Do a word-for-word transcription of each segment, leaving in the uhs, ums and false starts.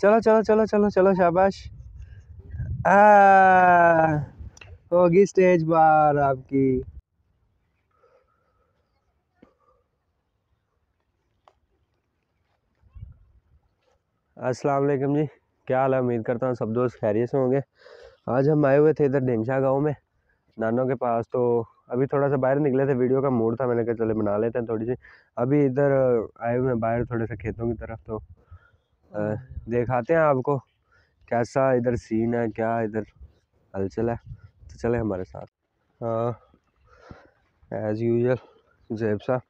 चलो चलो चलो चलो चलो शाबाश। होगी स्टेज बार आपकी। अस्सलाम वालेकुम जी, क्या हाल है? उम्मीद करता हूँ सब दोस्त खैरियत से होंगे। आज हम आए हुए थे इधर डेमशा गांव में नानों के पास, तो अभी थोड़ा सा बाहर निकले थे, वीडियो का मूड था, मैंने कहा चले बना लेते हैं थोड़ी सी। अभी इधर आए हुए हैं बाहर थोड़े से खेतों की तरफ, तो आ, दिखाते हैं आपको कैसा इधर सीन है, क्या इधर हलचल है, तो चले हमारे साथ। एज़ यूजल जैब साहब,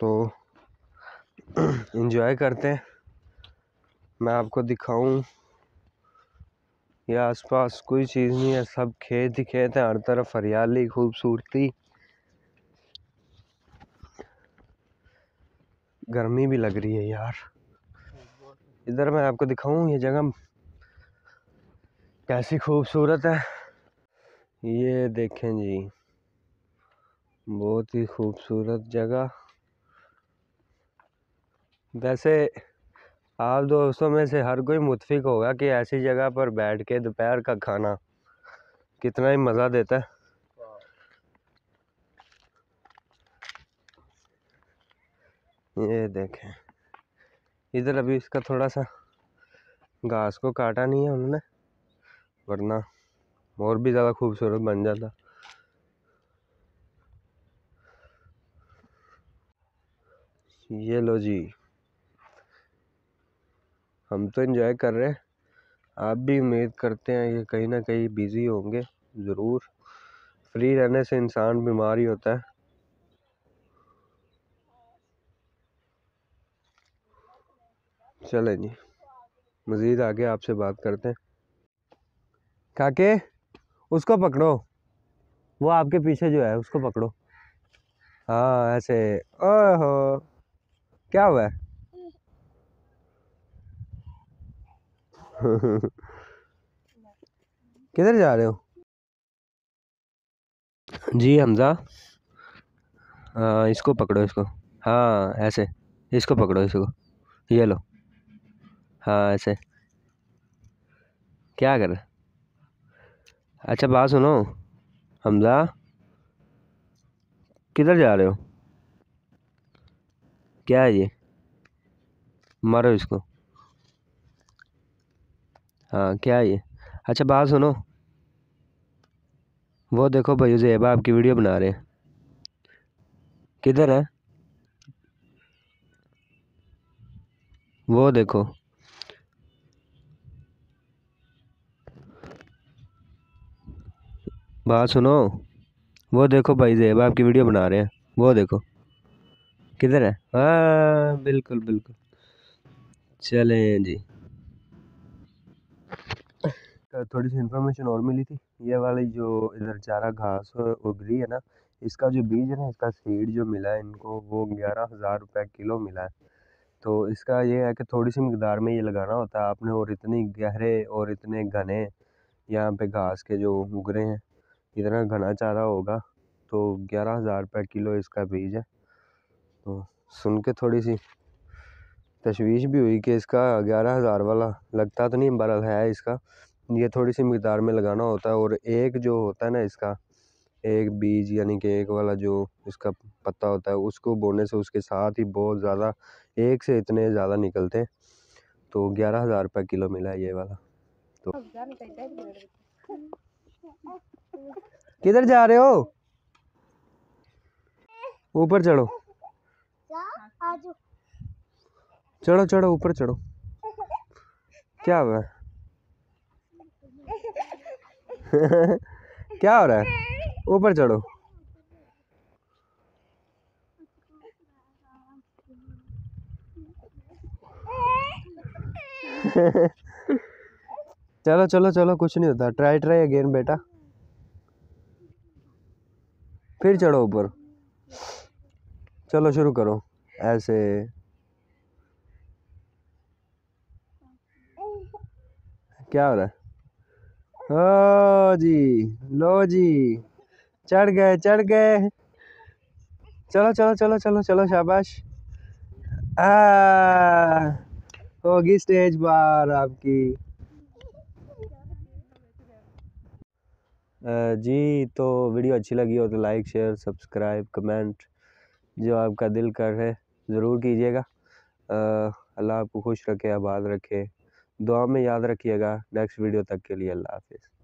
तो इन्जॉय करते हैं। मैं आपको दिखाऊं या आसपास कोई चीज़ नहीं है, सब खेत ही खेत है, हर तरफ हरियाली, खूबसूरती। गर्मी भी लग रही है यार। इधर मैं आपको दिखाऊं ये जगह कैसी खूबसूरत है, ये देखें जी, बहुत ही खूबसूरत जगह। वैसे आप दोस्तों में से हर कोई मुत्फिक होगा कि ऐसी जगह पर बैठ के दोपहर का खाना कितना ही मज़ा देता है। ये देखें इधर अभी इसका थोड़ा सा घास को काटा नहीं है उन्होंने, वरना और भी ज़्यादा खूबसूरत बन जाता। ये लो जी, हम तो एंजॉय कर रहे हैं, आप भी उम्मीद करते हैं ये कहीं ना कहीं बिज़ी होंगे ज़रूर। फ्री रहने से इंसान बीमार ही होता है। चलें जी, मज़ीद आगे आपसे बात करते हैं। काके उसको पकड़ो, वो आपके पीछे जो है उसको पकड़ो। हाँ ऐसे, ओहो क्या हुआ है? किधर जा रहे हो जी हमजा? हाँ इसको पकड़ो, इसको, हाँ ऐसे, इसको पकड़ो, इसको, ये लो, हाँ ऐसे। क्या कर रहे? अच्छा बात सुनो हमजा, किधर जा रहे हो? क्या है ये? मारो इसको। हाँ क्या ये? अच्छा बात सुनो, वो देखो भाई ज़ैब आपकी वीडियो बना रहे हैं। किधर है वो? देखो बात सुनो, वो देखो भाई ज़ैब आपकी वीडियो बना रहे हैं, वो देखो किधर है। हाँ बिल्कुल बिल्कुल, चलें जी। थोड़ी सी इन्फॉर्मेशन और मिली थी, ये वाली जो इधर चारा घास उग रही है ना, इसका जो बीज है ना, इसका सीड जो मिला है इनको, वो ग्यारह हज़ार रुपये किलो मिला है। तो इसका ये है कि थोड़ी सी मकदार में ये लगाना होता है आपने, और इतनी गहरे और इतने घने यहाँ पे घास के जो उग रहे हैं, इतना घना चारा होगा। तो ग्यारह हज़ार रुपये किलो इसका बीज है। तो सुन के थोड़ी सी तशवीश भी हुई कि इसका ग्यारह हज़ार वाला लगता तो नहीं, बहरहाल है इसका, ये थोड़ी सी मकदार में लगाना होता है। और एक जो होता है ना इसका, एक बीज यानी कि एक वाला जो इसका पत्ता होता है, उसको बोने से उसके साथ ही बहुत ज़्यादा, एक से इतने ज़्यादा निकलते हैं। तो ग्यारह हज़ार रुपये किलो मिला है ये वाला। तो किधर जा रहे हो? ऊपर चढ़ो, चढ़ो चढ़ो, ऊपर चढ़ो। क्या हुआ? क्या हो रहा है? ऊपर चढ़ो। चलो चलो चलो, कुछ नहीं होता, ट्राई ट्राई अगेन बेटा, फिर चढ़ो ऊपर। चलो शुरू करो, ऐसे क्या हो रहा है? ओ जी लो जी, चढ़ गए चढ़ गए, चलो चलो चलो चलो चलो शाबाश। होगी स्टेज बार आपकी। जी तो वीडियो अच्छी लगी हो तो लाइक शेयर सब्सक्राइब कमेंट जो आपका दिल कर है ज़रूर कीजिएगा। अल्लाह आपको खुश रखे, आबाद रखे, दुआ में याद रखिएगा। नेक्स्ट वीडियो तक के लिए अल्लाह हाफिज़।